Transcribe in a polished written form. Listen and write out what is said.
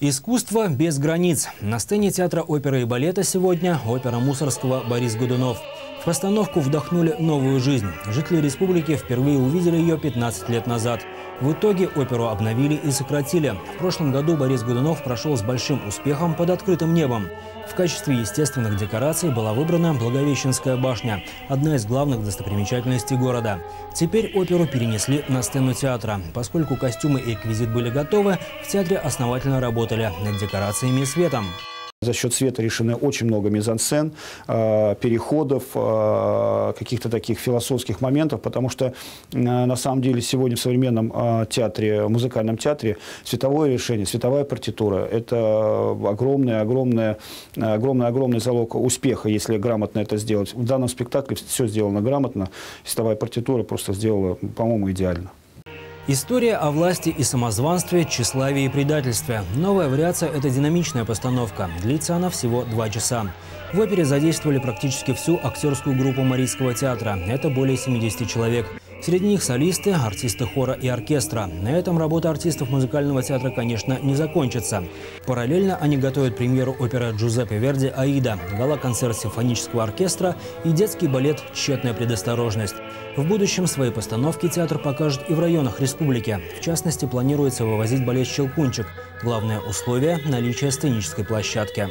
Искусство без границ. На сцене театра оперы и балета сегодня опера Мусоргского «Борис Годунов». В постановку вдохнули новую жизнь. Жители республики впервые увидели ее 15 лет назад. В итоге оперу обновили и сократили. В прошлом году Борис Годунов прошел с большим успехом под открытым небом. В качестве естественных декораций была выбрана Благовещенская башня, одна из главных достопримечательностей города. Теперь оперу перенесли на сцену театра. Поскольку костюмы и реквизит были готовы, в театре основательно работали над декорациями и светом. За счет света решено очень много мизансцен, переходов, каких-то таких философских моментов, потому что на самом деле сегодня в современном театре, музыкальном театре световое решение, световая партитура – это огромный залог успеха, если грамотно это сделать. В данном спектакле все сделано грамотно, световая партитура просто сделала, по-моему, идеально. История о власти и самозванстве, тщеславии и предательстве. Новая вариация – это динамичная постановка. Длится она всего 2 часа. В опере задействовали практически всю актерскую группу Марийского театра. Это более 70 человек. Среди них солисты, артисты хора и оркестра. На этом работа артистов музыкального театра, конечно, не закончится. Параллельно они готовят премьеру оперы Джузеппе Верди «Аида», гала-концерт симфонического оркестра и детский балет «Тщетная предосторожность». В будущем свои постановки театр покажет и в районах республики. В частности, планируется вывозить балет «Челкунчик». Главное условие – наличие сценической площадки.